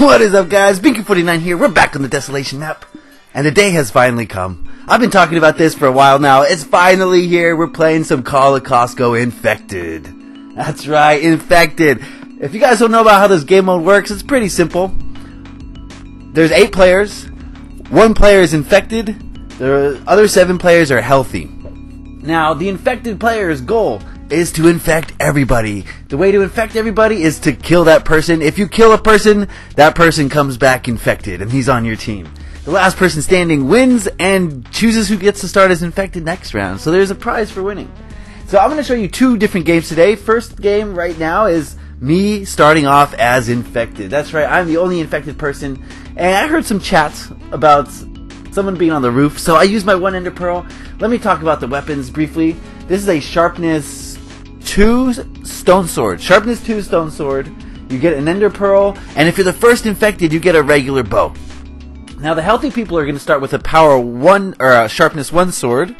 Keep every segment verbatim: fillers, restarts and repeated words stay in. What is up, guys? Beancrew forty-nine here. We're back on the Desolation map, and the day has finally come. I've been talking about this for a while now. It's finally here. We're playing some Call of Costco Infected. That's right, Infected. If you guys don't know about how this game mode works, it's pretty simple. There's eight players. One player is infected. The other seven players are healthy. Now, the infected player's goal is to infect everybody. The way to infect everybody is to kill that person. If you kill a person, that person comes back infected and he's on your team. The last person standing wins and chooses who gets to start as infected next round. So there's a prize for winning. So I'm going to show you two different games today. First game right now is me starting off as infected. That's right, I'm the only infected person. And I heard some chats about someone being on the roof, so I used my one ender pearl. Let me talk about the weapons briefly. This is a sharpness two stone sword. Sharpness two stone sword. You get an ender pearl, and if you're the first infected, you get a regular bow. Now the healthy people are going to start with a power one or a sharpness one sword,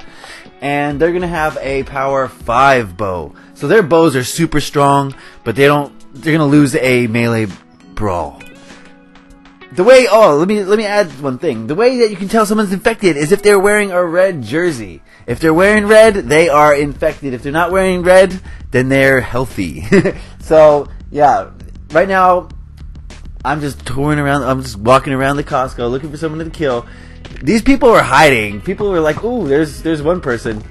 and they're going to have a power five bow. So their bows are super strong, but they don't. They're going to lose a melee brawl. The way oh let me let me add one thing. The way that you can tell someone's infected is if they're wearing a red jersey. If they're wearing red, they are infected. If they're not wearing red, then they're healthy. So yeah, right now I'm just touring around. I'm just walking around the Costco looking for someone to kill. These people are hiding. People were like, "Ooh, there's there's one person."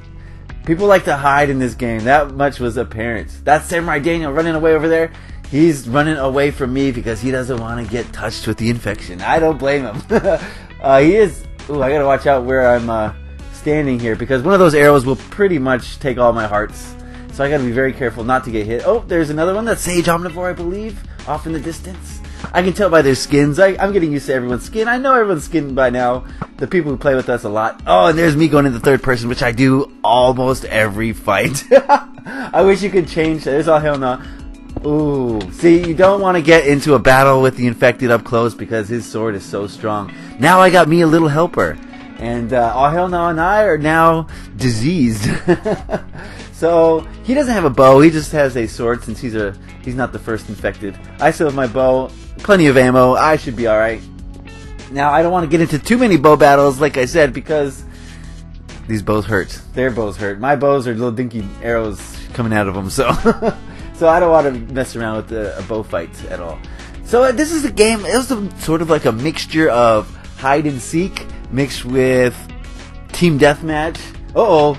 People like to hide in this game. That much was apparent. That's Samurai Daniel running away over there. He's running away from me because he doesn't want to get touched with the infection. I don't blame him. uh, he is... Ooh, I gotta watch out where I'm uh, standing here because one of those arrows will pretty much take all my hearts. So I gotta be very careful not to get hit. Oh, there's another one. That's Sage Omnivore, I believe, off in the distance. I can tell by their skins. I, I'm getting used to everyone's skin. I know everyone's skin by now. The people who play with us a lot. Oh, and there's me going into third person, which I do almost every fight. I wish you could change that. There's all hell no. Ooh, see, you don't want to get into a battle with the infected up close because his sword is so strong. Now I got me a little helper, and uh, all hell no and I are now diseased. So he doesn't have a bow; he just has a sword since he's a he's not the first infected. I still have my bow, plenty of ammo. I should be all right. Now I don't want to get into too many bow battles, like I said, because these bows hurt. Their bows hurt. My bows are little dinky arrows coming out of them, so. So I don't want to mess around with a, a bow fight at all. So this is a game, it was a, sort of like a mixture of hide and seek mixed with team deathmatch. Uh-oh.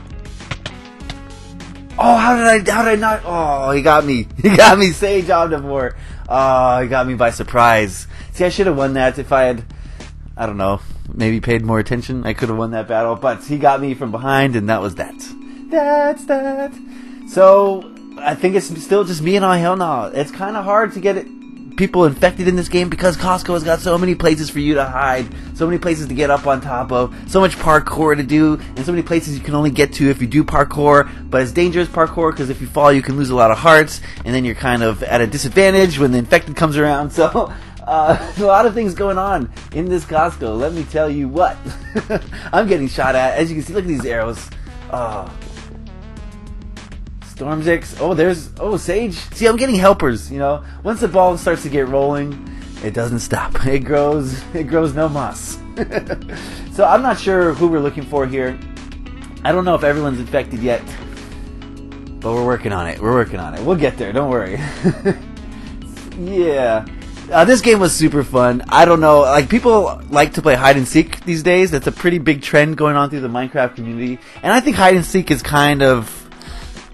Oh, how did I, how did I not? Oh, he got me. He got me, Sage Omnivore. Oh, he got me by surprise. See, I should have won that if I had, I don't know, maybe paid more attention. I could have won that battle, but he got me from behind, and that was that. That's that. So I think it's still just me and all hell no. It's kind of hard to get it, people infected in this game because Costco has got so many places for you to hide, so many places to get up on top of, so much parkour to do, and so many places you can only get to if you do parkour. But it's dangerous parkour because if you fall, you can lose a lot of hearts, and then you're kind of at a disadvantage when the infected comes around. So uh, a lot of things going on in this Costco. Let me tell you what. I'm getting shot at. As you can see, look at these arrows. Oh. Stormzix. Oh, there's... Oh, Sage. See, I'm getting helpers, you know. Once the ball starts to get rolling, it doesn't stop. It grows. It grows no moss. So I'm not sure who we're looking for here. I don't know if everyone's infected yet. But we're working on it. We're working on it. We'll get there. Don't worry. Yeah. Uh, this game was super fun. I don't know. Like, people like to play hide and seek these days. That's a pretty big trend going on through the Minecraft community. And I think hide and seek is kind of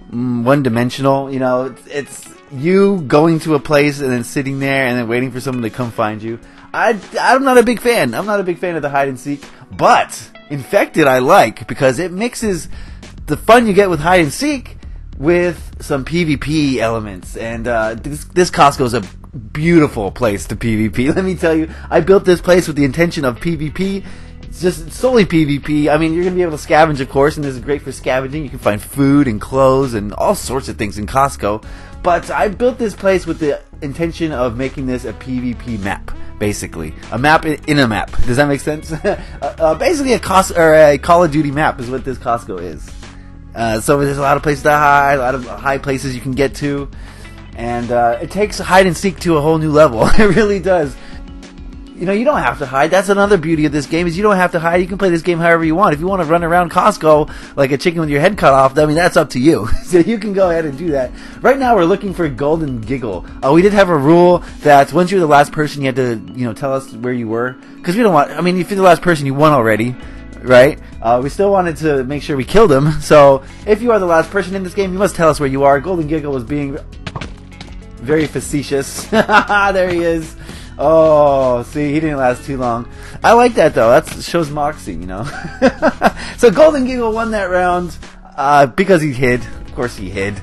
one-dimensional, you know. It's, it's you going to a place and then sitting there and then waiting for someone to come find you. I, I'm not a big fan. I'm not a big fan of the hide-and-seek, but Infected I like because it mixes the fun you get with hide-and-seek with some PvP elements, and uh, this, this Costco is a beautiful place to PvP. Let me tell you, I built this place with the intention of PvP. Just solely PvP. I mean, you're going to be able to scavenge, of course, and this is great for scavenging. You can find food and clothes and all sorts of things in Costco. But I built this place with the intention of making this a PvP map, basically. A map in a map. Does that make sense? uh, uh, basically, a, Costco, or a Call of Duty map is what this Costco is. Uh, so there's a lot of places to hide, a lot of high places you can get to. And uh, it takes hide and seek to a whole new level. It really does. You know, you don't have to hide. That's another beauty of this game, is you don't have to hide. You can play this game however you want. If you want to run around Costco like a chicken with your head cut off, I mean, that's up to you. So you can go ahead and do that. Right now, we're looking for Golden Giggle. Uh, we did have a rule that once you were the last person, you had to, you know, tell us where you were. Because we don't want, I mean, if you're the last person, you won already, right? Uh, we still wanted to make sure we killed him. So if you are the last person in this game, you must tell us where you are. Golden Giggle was being very facetious. There he is. Oh, see, he didn't last too long. I like that, though. That shows moxie, you know. So Golden Giggle won that round uh, because he hid. Of course he hid.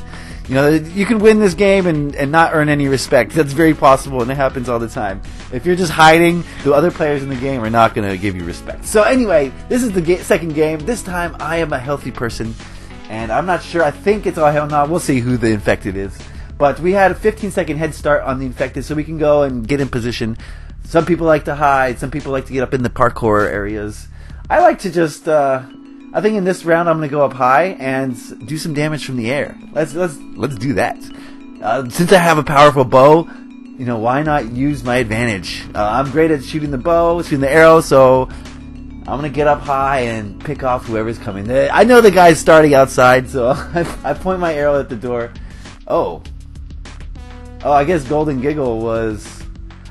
You know, you can win this game and, and not earn any respect. That's very possible, and it happens all the time. If you're just hiding, the other players in the game are not going to give you respect. So anyway, this is the ga second game. This time, I am a healthy person, and I'm not sure. I think it's all hell no. We'll see who the infected is. But we had a fifteen second head start on the infected, so we can go and get in position. Some people like to hide. Some people like to get up in the parkour areas. I like to just, uh, I think in this round I'm going to go up high and do some damage from the air. Let's, let's, let's do that. Uh, since I have a powerful bow, you know, why not use my advantage? Uh, I'm great at shooting the bow, shooting the arrow, so I'm going to get up high and pick off whoever's coming. I know the guy's starting outside, so I, I point my arrow at the door. Oh. Oh, I guess Golden Giggle was...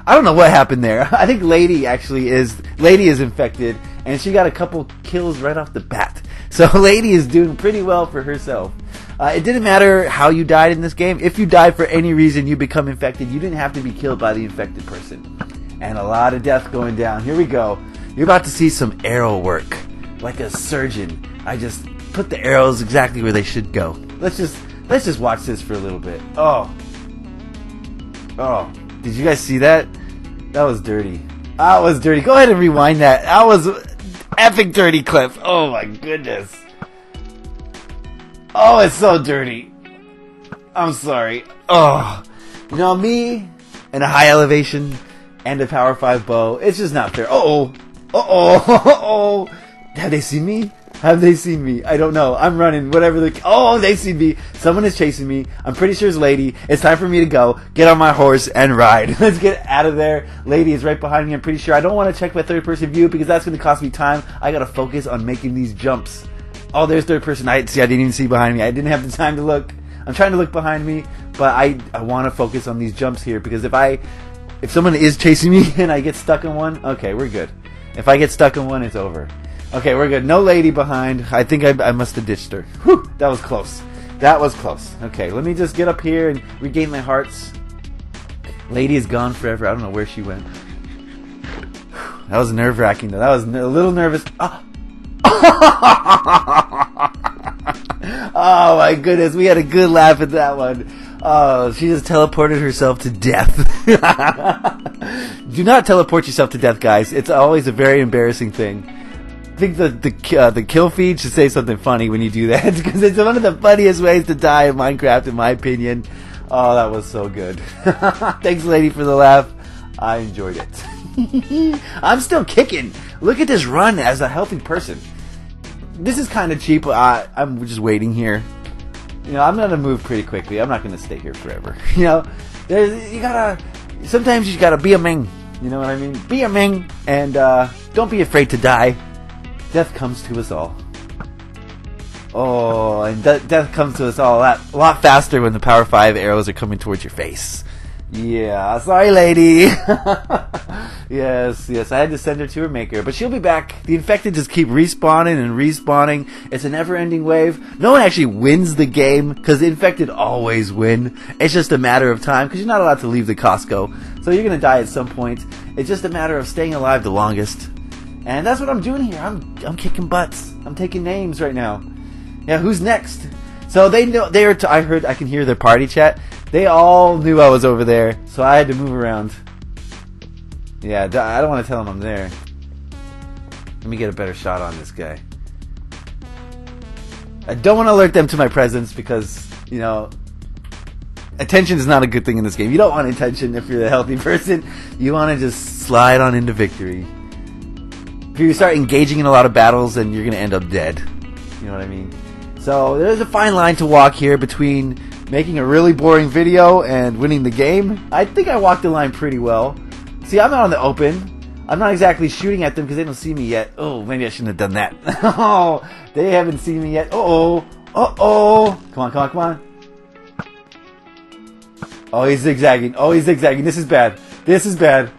I don't know what happened there. I think Lady actually is... Lady is infected, and she got a couple kills right off the bat. So Lady is doing pretty well for herself. Uh, it didn't matter how you died in this game. If you died for any reason, you become infected. You didn't have to be killed by the infected person. And a lot of death going down. Here we go. You're about to see some arrow work. Like a surgeon. I just put the arrows exactly where they should go. Let's just, let's just watch this for a little bit. Oh... Oh, did you guys see that? That was dirty. That was dirty. Go ahead and rewind that. That was epic dirty clip. Oh my goodness. Oh, it's so dirty. I'm sorry. Oh, you know, me and a high elevation and a power five bow. It's just not fair. Uh-oh. Uh-oh. Uh-oh. Have they seen me? Have they seen me? I don't know. I'm running. Whatever the... Oh, they see me. Someone is chasing me. I'm pretty sure it's Lady. It's time for me to go. Get on my horse and ride. Let's get out of there. Lady is right behind me. I'm pretty sure. I don't want to check my third-person view because that's going to cost me time. I got to focus on making these jumps. Oh, there's third-person. I see. I didn't even see behind me. I didn't have the time to look. I'm trying to look behind me, but I, I want to focus on these jumps here because if I... If someone is chasing me and I get stuck in one, okay, we're good. If I get stuck in one, it's over. Okay, we're good. No Lady behind. I think I, I must have ditched her. Whew, that was close. That was close. Okay, let me just get up here and regain my hearts. Lady is gone forever. I don't know where she went. That was nerve-wracking, though. That was a little nervous. Oh. Oh, my goodness. We had a good laugh at that one. Oh, she just teleported herself to death. Do not teleport yourself to death, guys. It's always a very embarrassing thing. I think the the, uh, the kill feed should say something funny when you do that, because it's one of the funniest ways to die in Minecraft, in my opinion. Oh, that was so good. Thanks, Lady, for the laugh. I enjoyed it. I'm still kicking. Look at this run as a healthy person. This is kind of cheap. I, I'm just waiting here. You know, I'm going to move pretty quickly. I'm not going to stay here forever. You know, there's, you gotta, sometimes you gotta be a man. You know what I mean? Be a man, and uh, don't be afraid to die. Death comes to us all. Oh, and de death comes to us all a lot, a lot faster when the power five arrows are coming towards your face. Yeah, sorry, Lady. yes, yes, I had to send her to her maker, but she'll be back. The infected just keep respawning and respawning. It's a never-ending wave. No one actually wins the game because the infected always win. It's just a matter of time because you're not allowed to leave the Costco, so you're gonna die at some point. It's just a matter of staying alive the longest. And that's what I'm doing here. I'm I'm kicking butts. I'm taking names right now. Yeah, who's next? So they know they are. T I heard. I can hear their party chat. They all knew I was over there, so I had to move around. Yeah, I don't want to tell them I'm there. Let me get a better shot on this guy. I don't want to alert them to my presence because you know. Attention is not a good thing in this game. You don't want attention if you're a healthy person. You want to just slide on into victory. If you start engaging in a lot of battles, then you're going to end up dead. You know what I mean? So there's a fine line to walk here between making a really boring video and winning the game. I think I walked the line pretty well. See, I'm out in the open. I'm not exactly shooting at them because they don't see me yet. Oh, maybe I shouldn't have done that. Oh, they haven't seen me yet. Uh-oh. Uh-oh. Come on, come on, come on. Oh, he's zigzagging. Oh, he's zigzagging. This is bad. This is bad.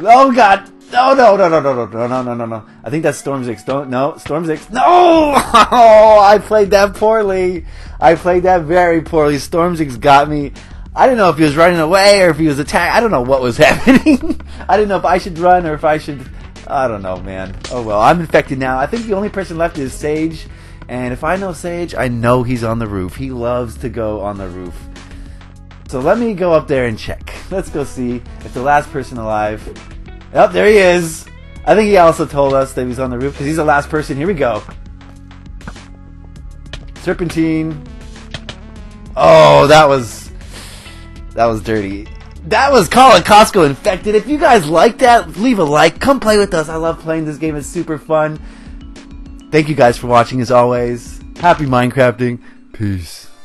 Oh, God. No, no, no, no, no, no, no, no, no, no, no. I think that's Stormzix. Don't, no, Stormzix. No! Oh, I played that poorly. I played that very poorly. Stormzix got me. I didn't know if he was running away or if he was attacked. I don't know what was happening. I didn't know if I should run or if I should... I don't know, man. Oh, well, I'm infected now. I think the only person left is Sage. And if I know Sage, I know he's on the roof. He loves to go on the roof. So let me go up there and check. Let's go see if the last person alive... Yep, there he is. I think he also told us that he was on the roof because he's the last person. Here we go. Serpentine. Oh, that was... That was dirty. That was Call of Costco Infected. If you guys like that, leave a like. Come play with us. I love playing this game. It's super fun. Thank you guys for watching as always. Happy Minecrafting. Peace.